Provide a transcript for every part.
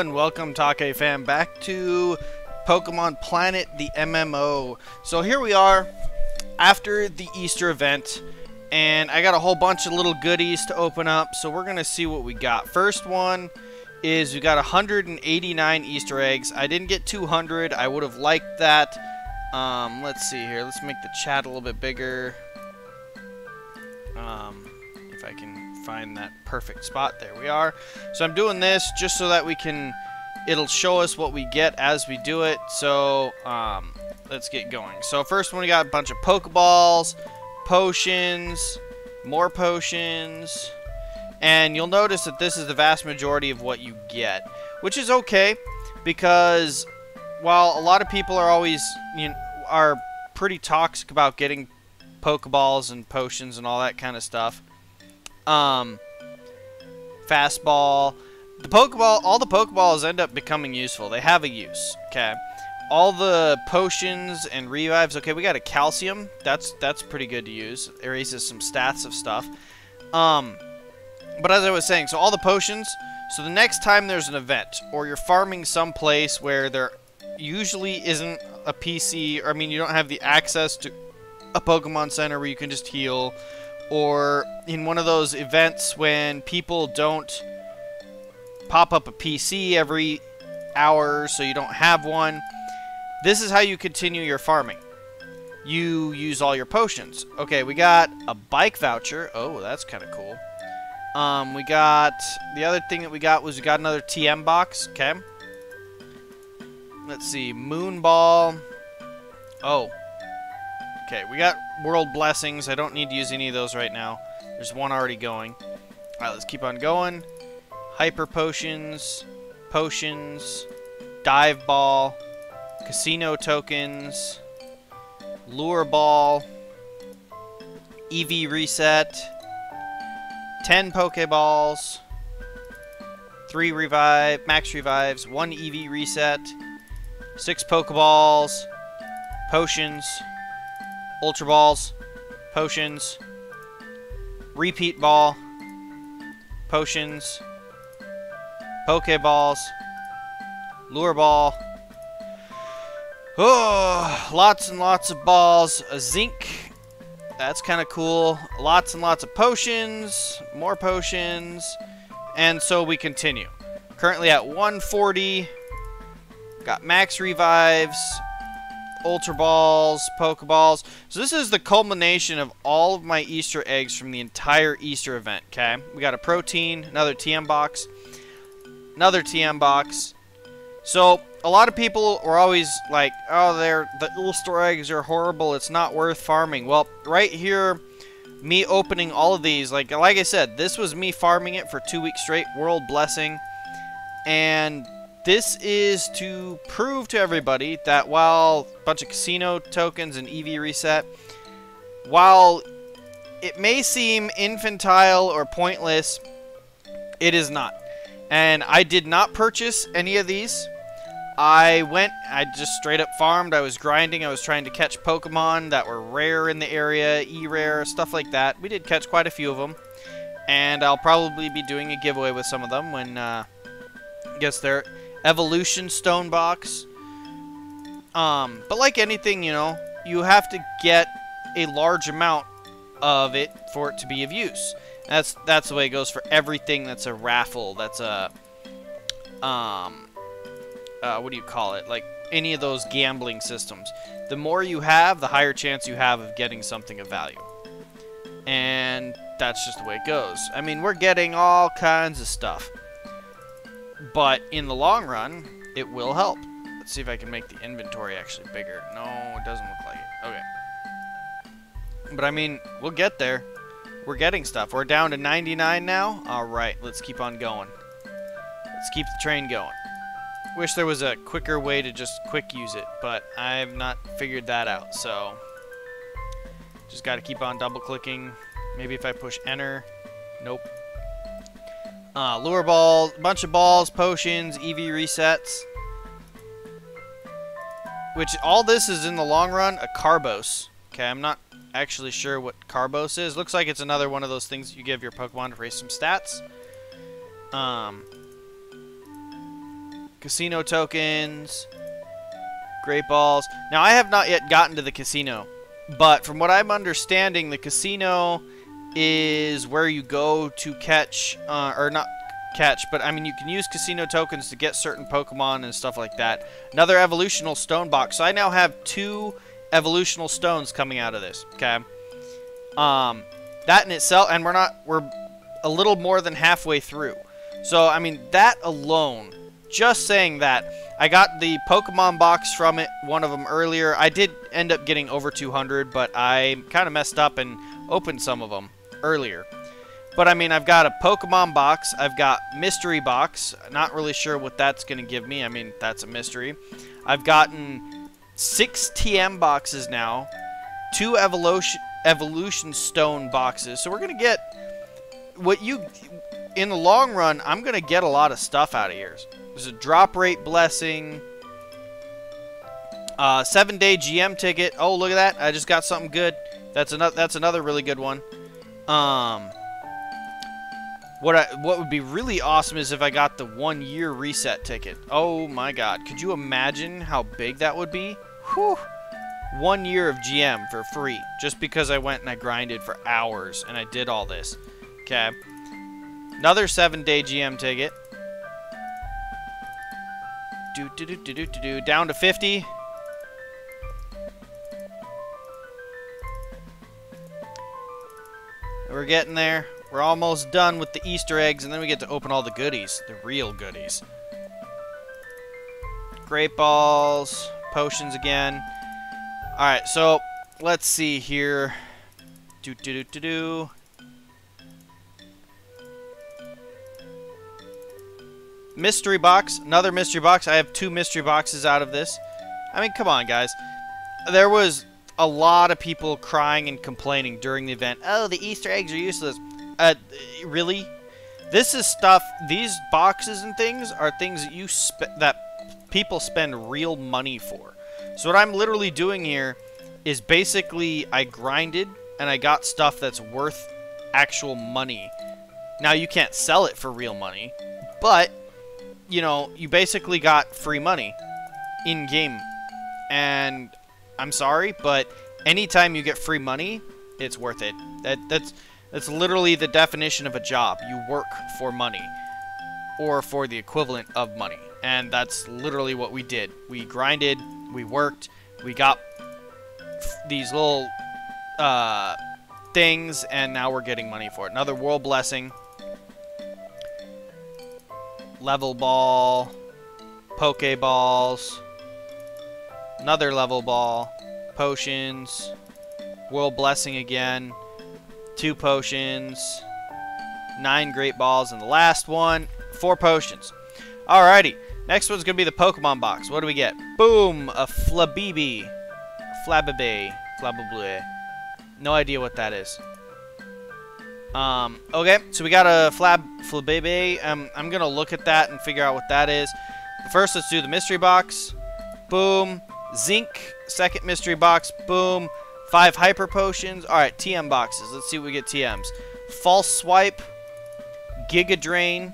and welcome TakeFam back to Pokemon Planet, the MMO. So here we are after the Easter event, and I got a whole bunch of little goodies to open up, so we're gonna see what we got. First one is we got 189 Easter eggs. I didn't get 200. I would have liked that. Let's see here. Let's make the chat a little bit bigger. If I can find that perfect spot. There we are. So I'm doing this just so that we can, it'll show us what we get as we do it. So let's get going. So first one, we got a bunch of Pokeballs, potions, more potions, and you'll notice that this is the vast majority of what you get, which is okay, because while a lot of people are always, are pretty toxic about getting Pokeballs and potions and all that kind of stuff, fastball, the Pokeball, all the Pokeballs end up becoming useful. They have a use. Okay, all the potions and revives. Okay, we got a calcium. That's pretty good to use. It erases some stats of stuff. But as I was saying, so all the potions. So the next time there's an event or you're farming someplace where there usually isn't a PC, or you don't have the access to a Pokemon Center where you can just heal, or in one of those events when people don't pop up a PC every hour, so you don't have one, this is how you continue your farming. You use all your potions. Okay, we got a bike voucher. Oh, that's kind of cool. We got, the other thing that we got was we got another TM box. Okay, let's see, moon ball. Oh, okay, we got world blessings. I don't need to use any of those right now. There's one already going. All right, let's keep on going. Hyper potions, potions, dive ball, casino tokens, lure ball, EV reset, 10 Pokeballs, 3 revive, max revives, 1 EV reset, 6 Pokeballs, potions, Ultra Balls, potions, repeat ball, potions, Pokeballs, lure ball. Oh, lots and lots of balls. A zinc. That's kind of cool. Lots and lots of potions, more potions, and so we continue. Currently at 140. Got max revives, Ultra Balls, Pokeballs. So this is the culmination of all of my Easter eggs from the entire Easter event, okay? We got a protein, another TM box, another TM box. So a lot of people were always like, oh, the Easter eggs are horrible, it's not worth farming. Well, right here, me opening all of these, like I said, this was me farming it for 2 weeks straight, world blessing, and this is to prove to everybody that while a bunch of casino tokens and EV reset, while it may seem infantile or pointless, it is not. And I did not purchase any of these. I just straight up farmed. I was grinding. I was trying to catch Pokemon that were rare in the area, E-rare, stuff like that. We did catch quite a few of them. And I'll probably be doing a giveaway with some of them when, I guess they're... Evolution stone box. But like anything, you have to get a large amount of it for it to be of use. That's the way it goes for everything that's a raffle, that's a what do you call it, like any of those gambling systems. The more you have, the higher chance you have of getting something of value, and that's just the way it goes. I mean, we're getting all kinds of stuff, but in the long run, it will help. Let's see if I can make the inventory actually bigger. No, it doesn't look like it. Okay. But, we'll get there. We're getting stuff. We're down to 99 now. All right, let's keep on going. Let's keep the train going. Wish there was a quicker way to just quick use it, but I've not figured that out. So, just got to keep on double-clicking. Maybe if I push enter. Nope. Lure ball, bunch of balls, potions, EV resets. Which, all this is in the long run, a Carbos. Okay, I'm not actually sure what Carbos is. Looks like it's another one of those things you give your Pokemon to raise some stats. Casino tokens. Great balls. Now, I have not yet gotten to the casino. But from what I'm understanding, the casino is where you go to catch, or not catch, but I mean you can use casino tokens to get certain Pokemon and stuff like that. Another evolutional stone box. So I now have 2 evolutional stones coming out of this. Okay. That in itself, and we're a little more than halfway through. So I mean that alone, just saying that, I got the Pokemon box from it, one of them earlier. I did end up getting over 200, but I kind of messed up and opened some of them earlier. But I mean, I've got a Pokemon box. I've got mystery box. Not really sure what that's going to give me. I mean, that's a mystery. I've gotten 6 TM boxes now, 2 evolution stone boxes. So we're going to get what you, in the long run, I'm going to get a lot of stuff out of here. There's a drop rate blessing, 7-day GM ticket. Oh, look at that! I just got something good. That's another really good one. What would be really awesome is if I got the 1-year reset ticket. Oh my God! Could you imagine how big that would be? Whew! 1 year of GM for free, just because I went and I grinded for hours and I did all this. Okay. Another 7-day GM ticket. Down to 50. We're getting there. We're almost done with the Easter eggs, and then we get to open all the goodies, the real goodies. Great balls, potions again. All right, so let's see here. Mystery box, another mystery box. I have 2 mystery boxes out of this. I mean, come on, guys. There was a lot of people crying and complaining during the event. Oh, the Easter eggs are useless. Really? This is stuff, these boxes and things are things that people spend real money for. So what I'm literally doing here is basically I grinded and I got stuff that's worth actual money. Now, you can't sell it for real money, but you know, you basically got free money in game. And I'm sorry, but anytime you get free money, it's worth it. That's literally the definition of a job. You work for money, or for the equivalent of money. And that's literally what we did. We grinded, we worked, we got these little things, and now we're getting money for it. Another world blessing. Level ball, Pokeballs, another level ball, potions, world blessing again, 2 potions, 9 great balls, and the last one, 4 potions. Alrighty, next one's gonna be the Pokemon box. What do we get? Boom, a Flabébé, Flabébé. No idea what that is. Okay, so we got a Flabébé. I'm gonna look at that and figure out what that is. But first, let's do the mystery box. Boom. Zinc. Second mystery box. Boom. 5 hyper potions. Alright, TM boxes. Let's see what we get TMs. False Swipe. Giga Drain.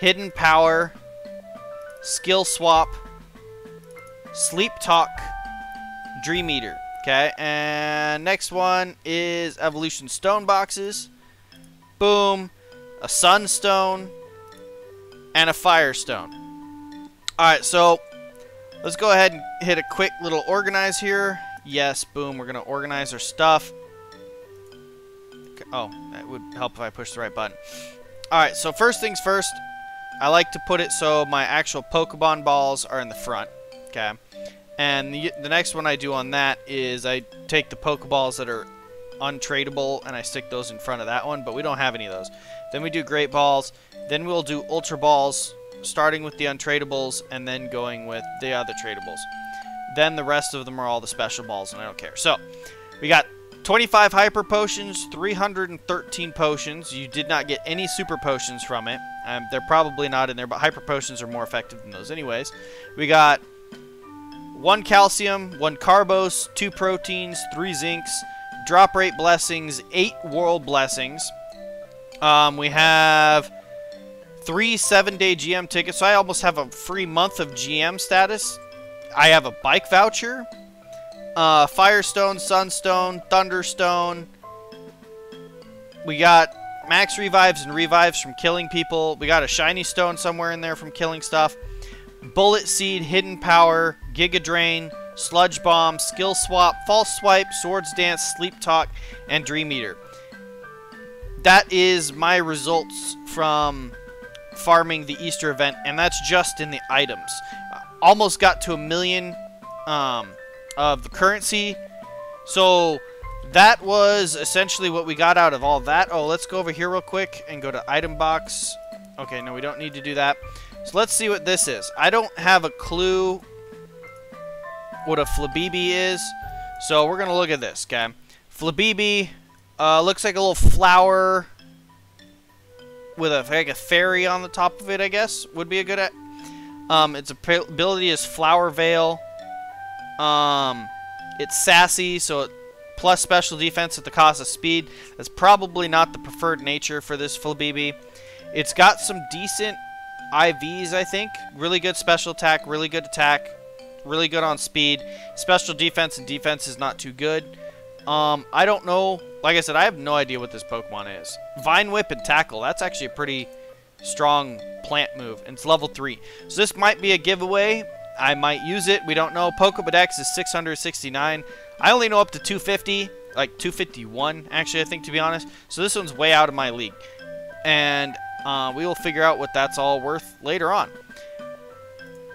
Hidden Power. Skill Swap. Sleep Talk. Dream Eater. Okay, and next one is evolution stone boxes. Boom. A sunstone. And a firestone. Alright, so let's go ahead and hit a quick little organize here. Yes, boom. We're going to organize our stuff. Oh, that would help if I push the right button. Alright, so first things first. I like to put it so my actual Pokemon balls are in the front. Okay. And the next one I do on that is I take the Pokeballs that are untradeable and I stick those in front of that one, but we don't have any of those. Then we do Great Balls. Then we'll do Ultra Balls, starting with the untradeables and then going with the other tradables. Then the rest of them are all the special balls, and I don't care. So, we got 25 Hyper Potions, 313 Potions. You did not get any Super Potions from it. They're probably not in there, but Hyper Potions are more effective than those anyways. We got 1 calcium, 1 carbos, 2 proteins, 3 zincs, drop rate blessings, 8 world blessings. We have 3 7-day GM tickets, so I almost have a free month of GM status. I have a bike voucher, Firestone, Sunstone, Thunderstone. We got max revives and revives from killing people. We got a shiny stone somewhere in there from killing stuff. Bullet Seed, Hidden Power, Giga Drain, Sludge Bomb, Skill Swap, False Swipe, Swords Dance, Sleep Talk, and Dream Eater. That is my results from farming the Easter event, and that's just in the items. Almost got to 1 million of the currency. So that was essentially what we got out of all that. Oh, let's go over here real quick and go to item box. Okay, no, we don't need to do that. So let's see what this is. I don't have a clue what a Flabébé is, so we're gonna look at this. Okay, Flabébé looks like a little flower with a like a fairy on the top of it, I guess would be a good. Its ability is Flower Veil. It's sassy, so it plus special defense at the cost of speed. That's probably not the preferred nature for this Flabébé. It's got some decent IVs, I think. Really good special attack, really good attack, really good on speed. Special defense and defense is not too good. I don't know. Like I said, I have no idea what this Pokemon is. Vine Whip and Tackle. That's actually a pretty strong plant move, and it's level 3. So this might be a giveaway. I might use it. We don't know. Pokedex is 669. I only know up to 250, like 251, actually, I think, to be honest. So this one's way out of my league. And we will figure out what that's all worth later on.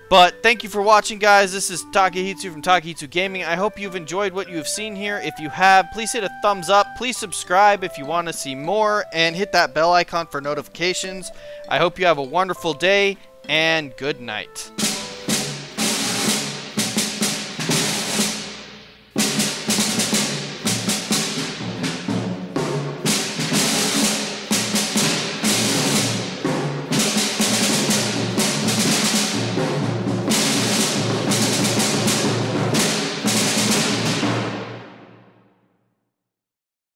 But thank you for watching, guys. This is Takehitsu from Takehitsu Gaming. I hope you've enjoyed what you've seen here. If you have, please hit a thumbs up. Please subscribe if you want to see more. And hit that bell icon for notifications. I hope you have a wonderful day, and good night.